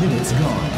Minutes gone.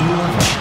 Thank you.